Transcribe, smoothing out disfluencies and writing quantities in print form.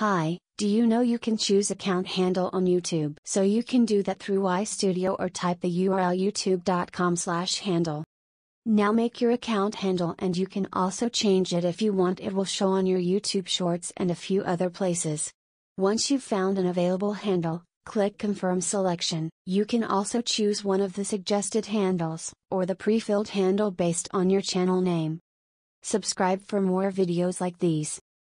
Hi, do you know you can choose account handle on YouTube? So you can do that through iStudio or type the URL youtube.com/handle. Now make your account handle, and you can also change it if you want. It will show on your YouTube Shorts and a few other places. Once you've found an available handle, click Confirm Selection. You can also choose one of the suggested handles, or the pre-filled handle based on your channel name. Subscribe for more videos like these.